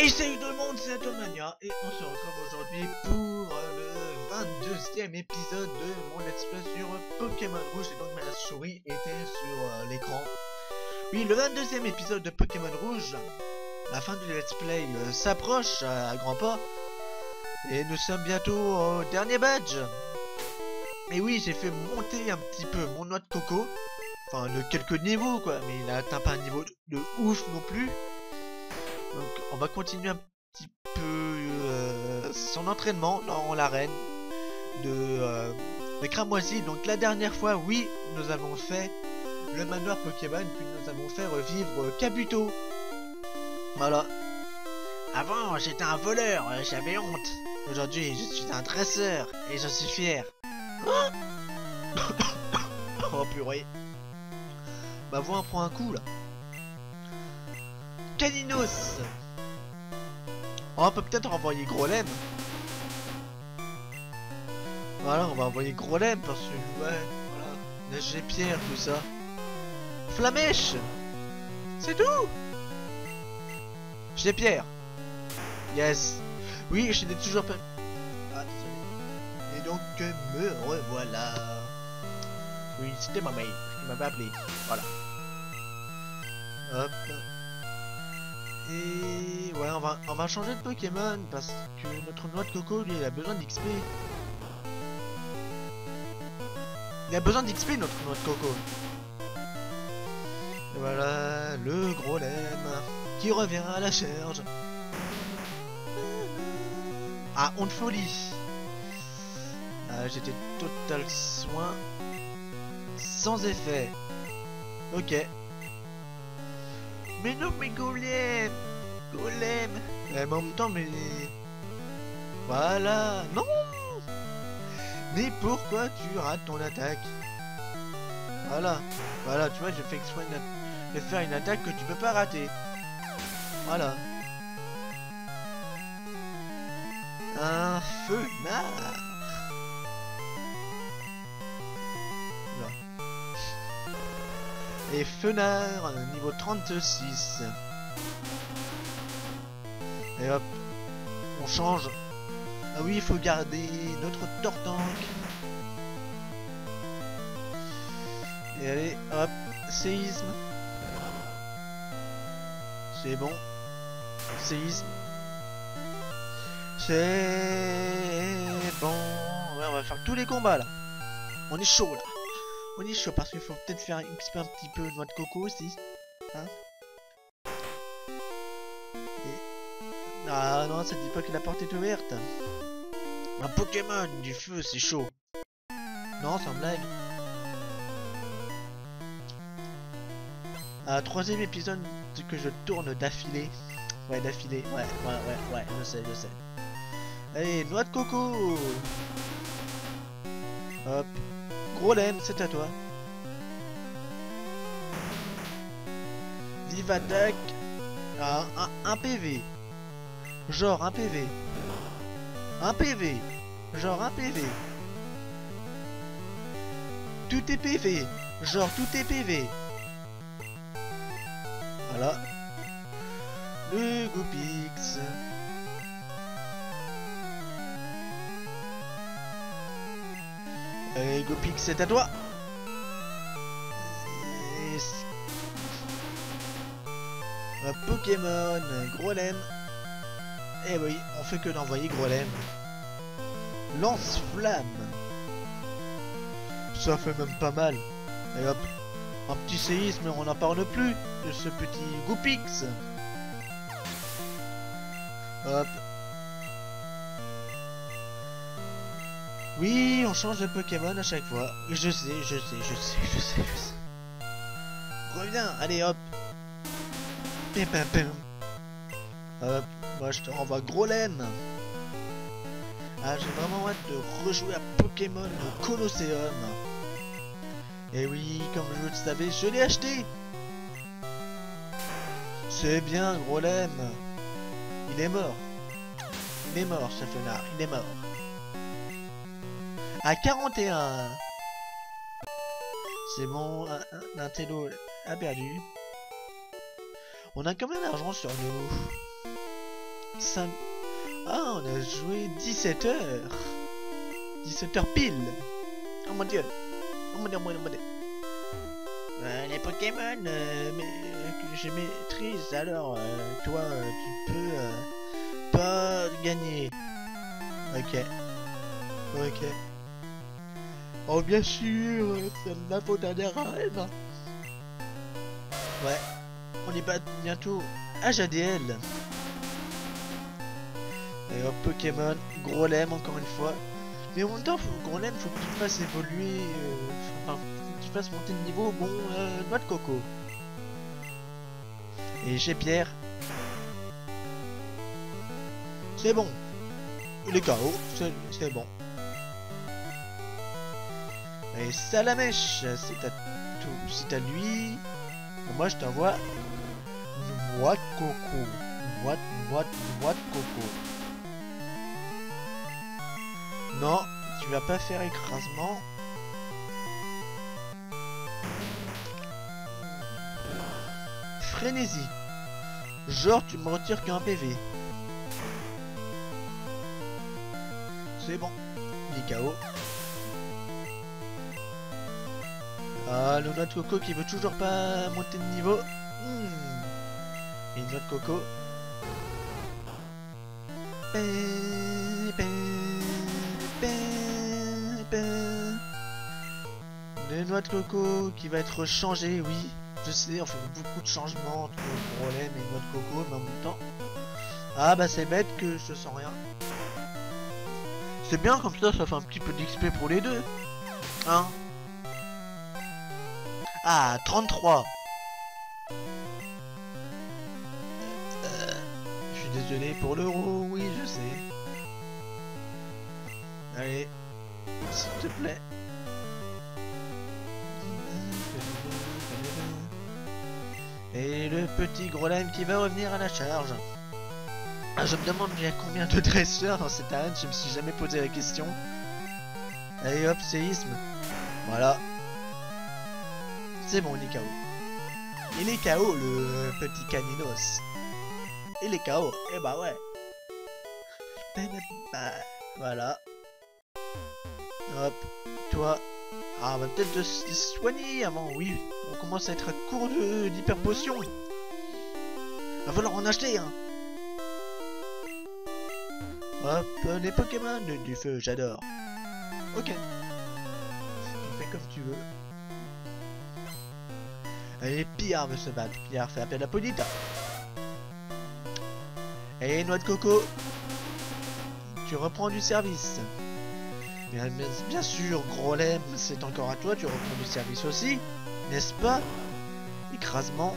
Hey salut tout le monde, c'est Attomania et on se retrouve aujourd'hui pour le 22e épisode de mon let's play sur Pokémon Rouge. Et donc ma souris était sur l'écran. Oui, le 22e épisode de Pokémon Rouge, la fin du let's play s'approche à grands pas. Et nous sommes bientôt au dernier badge. Et oui, j'ai fait monter un petit peu mon noix de coco. Enfin, de quelques niveaux quoi, mais il n'atteint pas un niveau de ouf non plus. Donc on va continuer un petit peu son entraînement dans l'arène de Cramoisi. Donc la dernière fois, oui, nous avons fait le manoir Pokémon, puis nous avons fait revivre Kabuto. Voilà. Avant, j'étais un voleur, j'avais honte. Aujourd'hui, je suis un dresseur et j'en suis fier. Ah oh purée. Ma voix en prend un coup là. Caninos. Oh, on peut peut-être envoyer Grolem. Voilà, on va envoyer Grolem parce que ouais, voilà, neige pierre tout ça. Flamèche. C'est tout. J'ai pierre. Yes. Oui, je n'ai toujours pas. Ah, désolé. Et donc me revoilà. Oui, c'était ma mail qui m'avait appelé. Voilà. Hop. Et voilà, on va changer de Pokémon parce que notre noix de coco, lui, il a besoin d'XP. Il a besoin d'XP, notre noix de coco. Et voilà, le gros lemme qui revient à la charge. Ah, on de folie. J'étais total soin. Sans effet. Ok. Mais non, mais Golem! Golem! Mais en même temps, mais. Voilà! Non! Mais pourquoi tu rates ton attaque? Voilà! Voilà, tu vois, je fais exprès de faire une attaque que tu peux pas rater! Voilà! Un fenard! Et Fenard, niveau 36. Et hop, on change. Ah oui, il faut garder notre tortank. Et allez, hop, séisme. C'est bon. Séisme. C'est bon. Ouais, on va faire tous les combats là. On est chaud là. On est chaud parce qu'il faut peut-être faire un petit peu de noix de coco aussi. Hein et... Ah non, ça dit pas que la porte est ouverte. Un Pokémon du feu, c'est chaud. Non, sans blague. Troisième épisode que je tourne d'affilée. Ouais, d'affilée. Ouais, je sais. Allez, noix de coco. Hop. Grolem, c'est à toi. Vive attaque. Ah, un PV. Genre un PV. Un PV. Genre un PV. Tout est PV. Genre tout est PV. Voilà. Le Goopix. Allez, Goopix, c'est à toi. Pokémon, Grolem. Eh oui, on fait que d'envoyer Grolem. Lance-flamme. Ça fait même pas mal. Et hop, un petit séisme, on n'en parle plus de ce petit Goopix. Hop. Oui, on change de Pokémon à chaque fois. Je sais. Reviens, allez hop. Pim pam pam. Hop, moi je te renvoie Grolem. Ah, j'ai vraiment hâte de rejouer à Pokémon le Colosseum. Et oui, comme je le savais, je l'ai acheté. C'est bien, Grolem. Il est mort. Il est mort, ce fenard, il est mort. À 41. C'est bon, un télo a perdu. On a combien d'argent sur nous? 5... Ah, on a joué 17h. 17h pile. Oh mon dieu. Oh mon dieu, oh mon dieu. Les Pokémon que je maîtrise, alors toi tu peux pas gagner. Ok. Ok. Oh bien sûr, c'est la faute d'un rêve. Ouais. On est pas bientôt à JDL. Et hop, Pokémon, Grolem encore une fois. Mais en même temps, Grolem, faut que tu te fasses évoluer. Enfin, faut que tu fasses monter de niveau. Bon, noix de coco. Et chez Pierre. C'est bon. Il est KO, c'est bon. Et Salamèche, c'est à lui. Moi, je t'envoie une noix de coco. Noix de coco. Non, tu vas pas faire écrasement. Frénésie. Genre, tu me retires qu'un PV. C'est bon. Il est KO. Ah, le noix de coco qui veut toujours pas monter de niveau. Et une noix de coco. Une noix de coco qui va être changée, oui. Je sais, on fait beaucoup de changements entre le problème et une noix de coco, mais en même temps. Ah bah c'est bête que je sens rien. C'est bien comme ça, ça fait un petit peu d'XP pour les deux. Hein? Ah, 33. Je suis désolé pour l'euro, oui, je sais. Allez, s'il te plaît. Et le petit Grolem qui va revenir à la charge. Ah, je me demande il y a combien de dresseurs dans cette arène, je me suis jamais posé la question. Allez hop, séisme. Voilà. C'est bon, il est KO. Il est KO, le petit Caninos. Il est KO, et bah ouais. Voilà. Hop, toi. Ah, on va peut-être se soigner avant, oui. On commence à être à court d'hyper potion. Va falloir en acheter, hein. Hop, les Pokémon du feu, j'adore. Ok. Tu fais comme tu veux. Allez, Pierre veut se battre. Pierre fait appel à Polita. Et noix de coco. Tu reprends du service. Bien sûr, Grolem, c'est encore à toi. Tu reprends du service aussi. N'est-ce pas? Écrasement.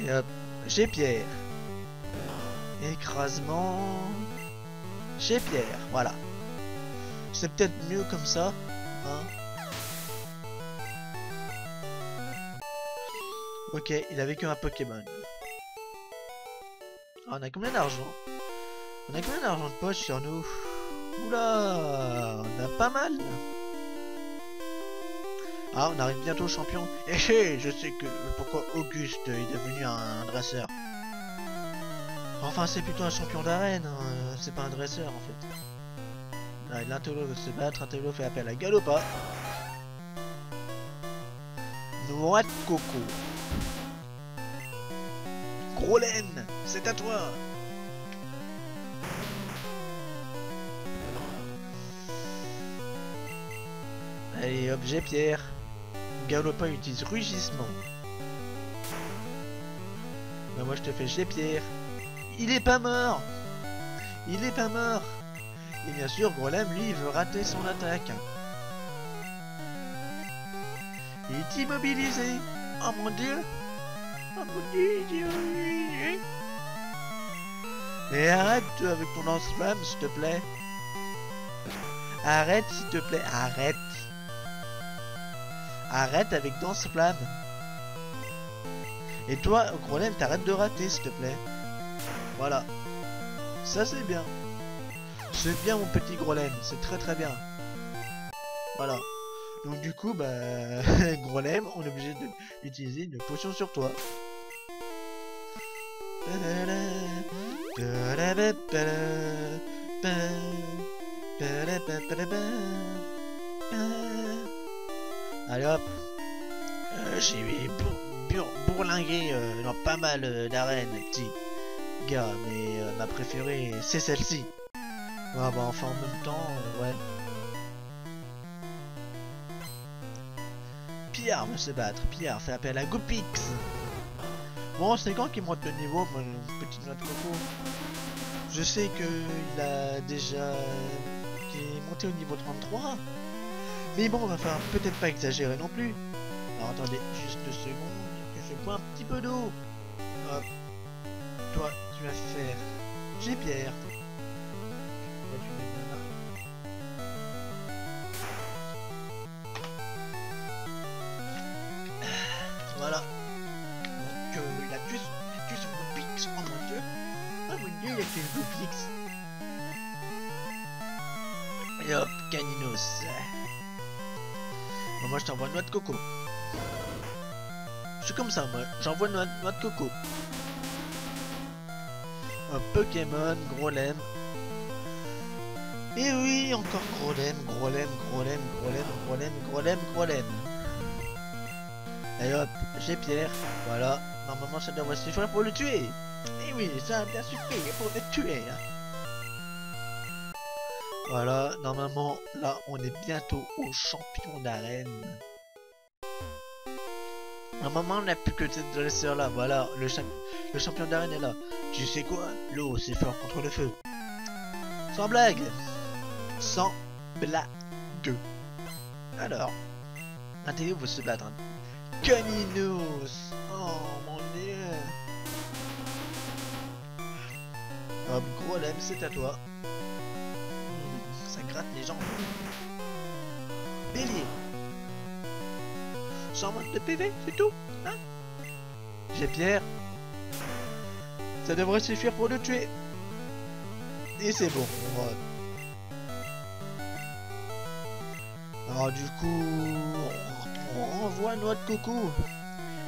Et hop, chez Pierre. Écrasement. Chez Pierre, voilà. C'est peut-être mieux comme ça. Hein? Ok, il avait qu'un Pokémon. Ah, on a combien d'argent? On a combien d'argent de poche sur nous? Oula, on a pas mal. Ah, on arrive bientôt au champion. Hé, je sais que pourquoi Auguste est devenu un dresseur. Enfin, c'est plutôt un champion d'arène, hein. C'est pas un dresseur en fait. Ah, l'Intello veut se battre, l'Intello fait appel à Galopa. Noix de coco. Grolem, c'est à toi. Allez, objet Pierre. Galopa utilise rugissement. Bah moi je te fais chez Pierre. Il est pas mort. Il est pas mort. Et bien sûr, Grolem, lui, il veut rater son attaque. Il est immobilisé. Oh mon dieu. Et arrête avec ton lance-flamme, s'il te plaît. Arrête, s'il te plaît. Arrête. Arrête avec lance-flamme. Et toi, Grolem, t'arrêtes de rater, s'il te plaît. Voilà. Ça, c'est bien. C'est bien, mon petit Grolem. C'est très, très bien. Voilà. Donc, du coup, bah, Grolem, on est obligé d'utiliser une potion sur toi. Allez hop, j'ai bourlingué dans pas mal d'arènes, les petits gars, mais ma préférée c'est celle-ci. Ah bah enfin en même temps, ouais. Pillard veut se battre, Pillard ça s'appelle à Goopix. Bon, c'est quand qu'il monte le niveau, mon petit noix de coco. Je sais que il a déjà... qu'il est monté au niveau 33. Mais bon, va falloir peut-être pas exagérer non plus. Alors attendez, juste 2 secondes, que je bois un petit peu d'eau. Hop. Toi, tu vas faire... J'ai Pierre. Voilà. Donc il a tué son Goopix, oh mon dieu. Ah mon dieu, il a tué le Goopix. Et hop, Caninos. Bon, moi je t'envoie une noix de coco. Je suis comme ça moi, j'envoie une noix de coco. Un Pokémon, Grolem. Et oui, encore Grolem, Grolem, Grolem, Grolem, Grolem, Grolem, Grolem. Et hop, j'ai Pierre, voilà, normalement ça devrait suffire pour le tuer. Et oui, ça a bien suffi pour le tuer. Voilà, normalement, là on est bientôt au champion d'arène. Normalement on n'a plus que cette dresseur là, voilà, le champion d'arène est là. Tu sais quoi, l'eau c'est fort contre le feu. Sans blague. Sans blague. Alors, Intello veut se battre. Caninos! Oh mon dieu! Hop, Grolem, c'est à toi. Ça gratte les jambes. Bélier! 120 de PV, c'est tout? Hein? J'ai Pierre. Ça devrait suffire pour le tuer. Et c'est bon, on va... Alors du coup... on renvoie noix de coco.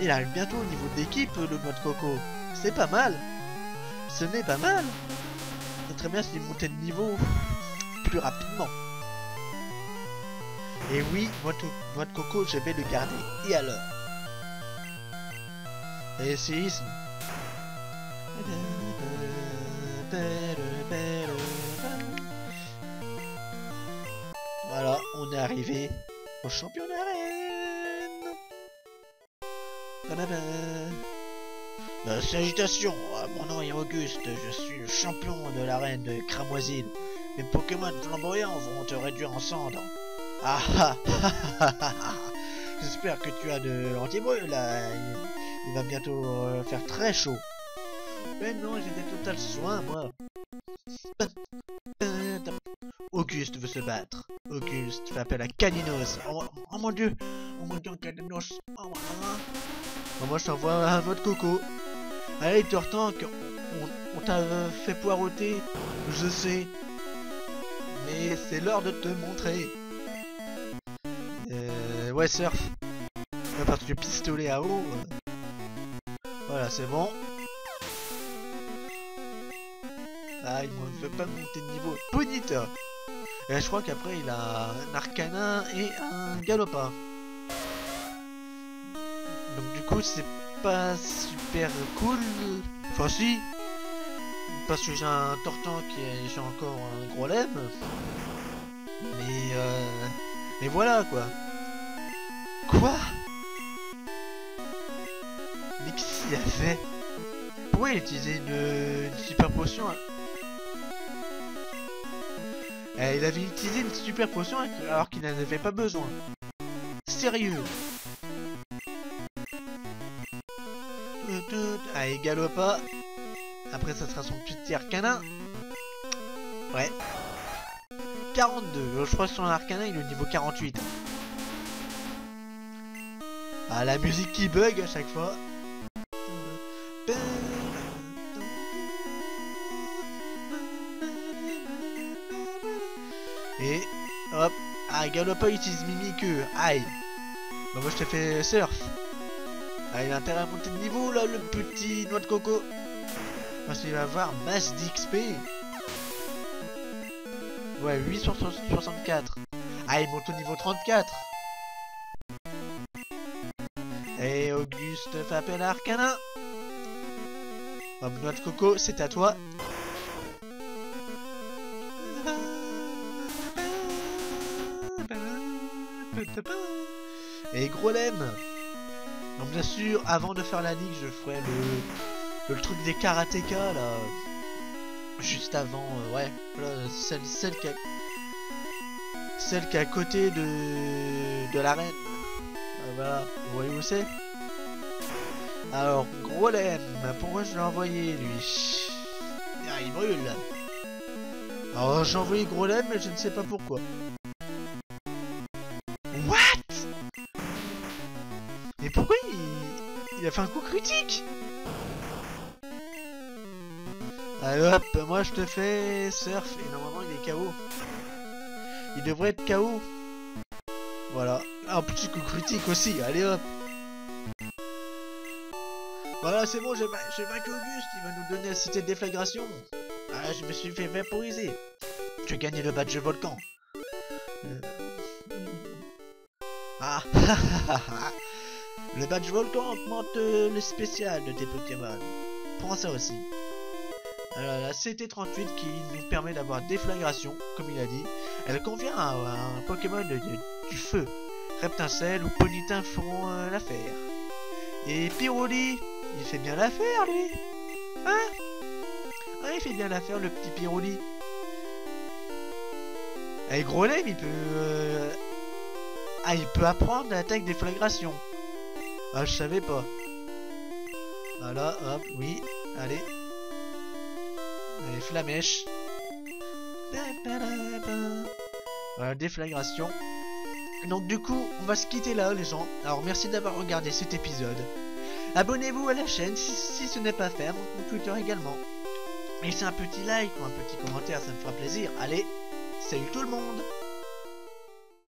Il arrive bientôt au niveau d'équipe, le noix de coco. C'est pas mal. Ce n'est pas mal. C'est très bien s'il montait de niveau plus rapidement. Et oui, noix de coco, je vais le garder. Et alors? Et séisme. Voilà, on est arrivé au champion d'arène. Salutations, mon nom est Auguste, je suis le champion de l'arène de Cramoisille. Mes Pokémon flamboyants vont te réduire en cendres. Ah ah ah ah ah ah. J'espère que tu as de l'anti-brûle là, il va bientôt faire très chaud. Mais non, j'ai des totales soins moi. Auguste veut se battre. Auguste fait appel à Caninos. Oh, oh mon dieu. Oh mon dieu, Caninos. Oh, oh, oh. Bon, moi je t'envoie un vote coco. Allez tortank, on t'a fait poireauter. Je sais. Mais c'est l'heure de te montrer. Ouais surf. Parce que pistolet à eau. Voilà c'est bon. Ah, il ne veut pas monter de niveau. Bonita. Et je crois qu'après il a un arcanin et un galopin. Donc du coup c'est pas super cool. Enfin si. Parce que j'ai un tortank et j'ai encore un Grolem. Mais voilà quoi. Quoi? Mais qu'est-ce qu'il a fait? Pourquoi il a utilisé une super potion? Il avait utilisé une super potion alors qu'il n'en avait pas besoin. Sérieux. Allez, galopa. Après, ça sera son petit arcanin. Ouais. 42. Je crois que son arcanin, il est au niveau 48. Ah, la musique qui bug à chaque fois. Et hop, ah Galopa utilise Mimikyu, aïe. Bah moi je te fais surf. Ah, il a intérêt à monter de niveau là, le petit noix de coco. parce qu'il va avoir masse d'XP. Ouais, 8 sur 64. Ah, il monte au niveau 34. Et Auguste fait appel à Arcana. Homme noix de coco, c'est à toi. Et Grolem. Donc bien sûr, avant de faire la ligue, je ferai le truc des karatéka là. Juste avant, ouais, celle qui est à côté de l'arène. Voilà, vous voyez où c'est. Alors, Grolem, pourquoi je l'ai envoyé lui? Ah, il brûle. Alors, j'ai envoyé Grolem, mais je ne sais pas pourquoi. Mais pourquoi il a fait un coup critique? Allez hop, moi je te fais surf et normalement il est KO. Il devrait être KO. Voilà. Un petit coup critique aussi, allez hop. Voilà, c'est bon, j'ai vaincu Auguste, il va nous donner la cité de déflagration. Ah, je me suis fait vaporiser. Tu as gagné le badge volcan. Ah le badge volcan augmente le spécial de tes Pokémon. Prends ça aussi. Alors, la CT38 qui nous permet d'avoir déflagration, comme il a dit. Elle convient à un Pokémon du feu. Reptincel ou Politin feront l'affaire. Et Pyroli, il fait bien l'affaire lui. Hein? Ah, il fait bien l'affaire le petit Pyroli. Et Grolem, il peut... Ah, il peut apprendre l'attaque déflagration. Ah, je savais pas. Voilà, hop, oui, allez. Allez, flamèche. Voilà, déflagration. Donc du coup, on va se quitter là, les gens. Alors, merci d'avoir regardé cet épisode. Abonnez-vous à la chaîne si ce n'est pas fait, mon Twitter également. Laissez un petit like ou un petit commentaire, ça me fera plaisir. Allez, salut tout le monde.